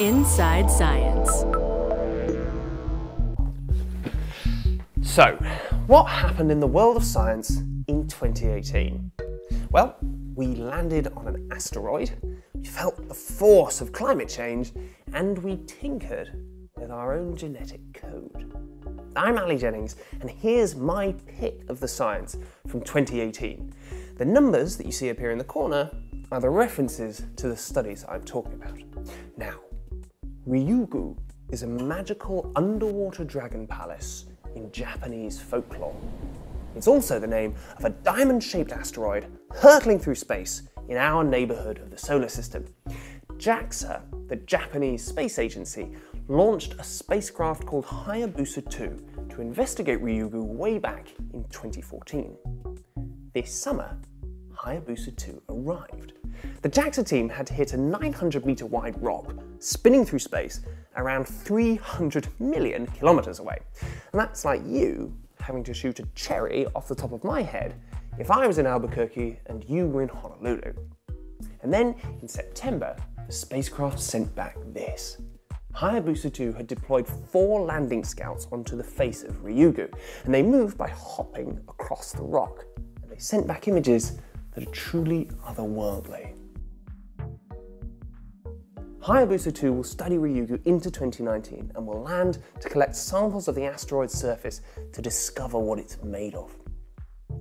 Inside Science. So, what happened in the world of science in 2018? Well, we landed on an asteroid, we felt the force of climate change, and we tinkered with our own genetic code. I'm Ali Jennings, and here's my pick of the science from 2018. The numbers that you see appear in the corner are the references to the studies I'm talking about. Now, Ryugu is a magical underwater dragon palace in Japanese folklore. It's also the name of a diamond-shaped asteroid hurtling through space in our neighbourhood of the solar system. JAXA, the Japanese space agency, launched a spacecraft called Hayabusa 2 to investigate Ryugu way back in 2014. This summer, Hayabusa 2 arrived. The JAXA team had to hit a 900-metre wide rock spinning through space around 300 million kilometres away. And that's like you having to shoot a cherry off the top of my head if I was in Albuquerque and you were in Honolulu. And then in September, the spacecraft sent back this. Hayabusa 2 had deployed 4 landing scouts onto the face of Ryugu, and they moved by hopping across the rock. And they sent back images that are truly otherworldly. Hayabusa 2 will study Ryugu into 2019 and will land to collect samples of the asteroid's surface to discover what it's made of.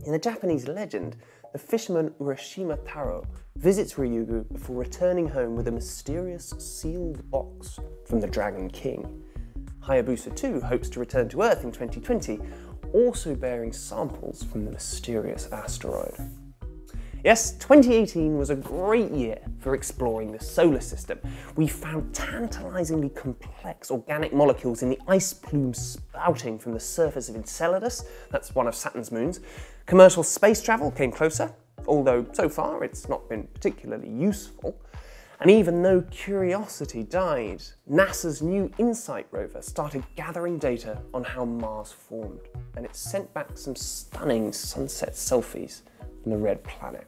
In the Japanese legend, the fisherman Urashima Taro visits Ryugu before returning home with a mysterious sealed box from the Dragon King. Hayabusa 2 hopes to return to Earth in 2020, also bearing samples from the mysterious asteroid. Yes, 2018 was a great year for exploring the solar system. We found tantalizingly complex organic molecules in the ice plumes spouting from the surface of Enceladus, that's one of Saturn's moons. Commercial space travel came closer, although so far it's not been particularly useful. And even though Curiosity died, NASA's new InSight rover started gathering data on how Mars formed, and it sent back some stunning sunset selfies from the red planet.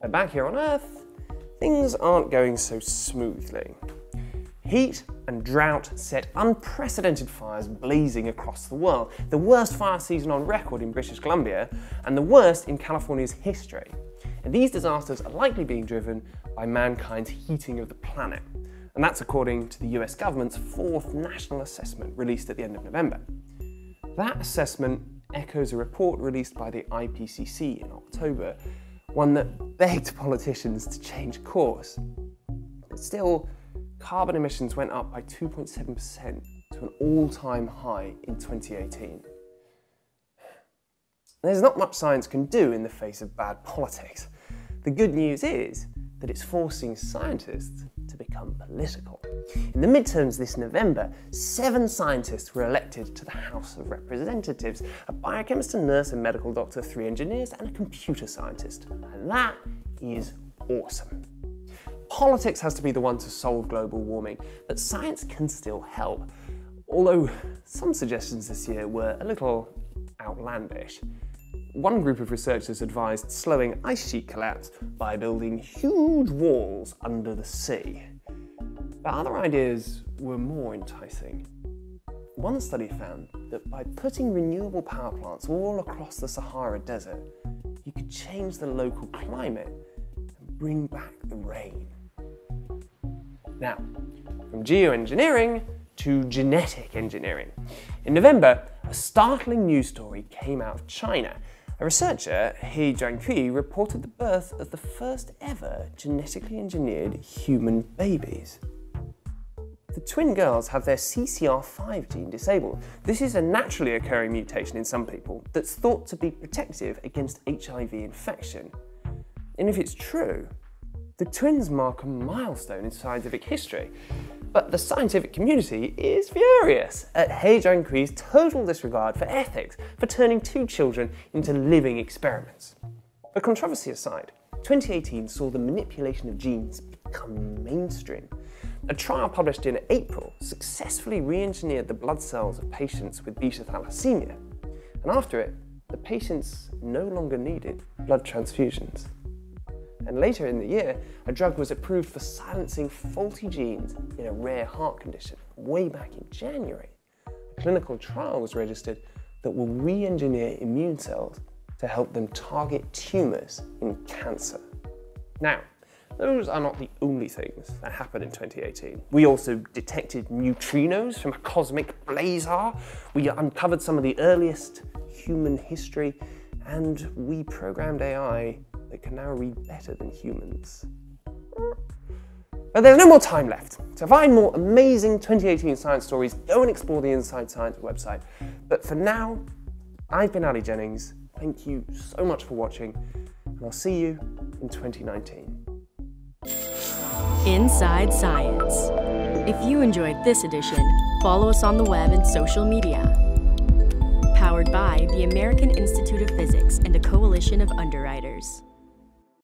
But back here on Earth, things aren't going so smoothly. Heat and drought set unprecedented fires blazing across the world, the worst fire season on record in British Columbia, and the worst in California's history. And these disasters are likely being driven by mankind's heating of the planet. And that's according to the US government's 4th national assessment released at the end of November. That assessment echoes a report released by the IPCC in October, one that begged politicians to change course. But still, carbon emissions went up by 2.7% to an all-time high in 2018. There's not much science can do in the face of bad politics. The good news is that it's forcing scientists to become political. In the midterms this November, 7 scientists were elected to the House of Representatives, a biochemist, a nurse, a medical doctor, 3 engineers, and a computer scientist. And that is awesome. Politics has to be the one to solve global warming, but science can still help. Although some suggestions this year were a little outlandish. One group of researchers advised slowing ice sheet collapse by building huge walls under the sea. But other ideas were more enticing. One study found that by putting renewable power plants all across the Sahara Desert, you could change the local climate and bring back the rain. Now, from geoengineering to genetic engineering. In November, a startling news story came out of China. A researcher, He Jiankui, reported the birth of the first ever genetically engineered human babies. The twin girls have their CCR5 gene disabled. This is a naturally occurring mutation in some people that's thought to be protective against HIV infection. And if it's true, the twins mark a milestone in scientific history. But the scientific community is furious at He Jiankui's total disregard for ethics for turning 2 children into living experiments. But controversy aside, 2018 saw the manipulation of genes become mainstream. A trial published in April successfully re-engineered the blood cells of patients with beta thalassemia, and after it, the patients no longer needed blood transfusions. and later in the year, a drug was approved for silencing faulty genes in a rare heart condition. Way back in January, a clinical trial was registered that will re-engineer immune cells to help them target tumours in cancer. Now, those are not the only things that happened in 2018. We also detected neutrinos from a cosmic blazar, we uncovered some of the earliest human history, and we programmed AI that can now read better than humans. But there's no more time left. To find more amazing 2018 science stories, go and explore the InSight Science website. But for now, I've been Ali Jennings. Thank you so much for watching, and I'll see you in 2019. InSight Science. If you enjoyed this edition, follow us on the web and social media. Powered by the American Institute of Physics and a coalition of underwriters.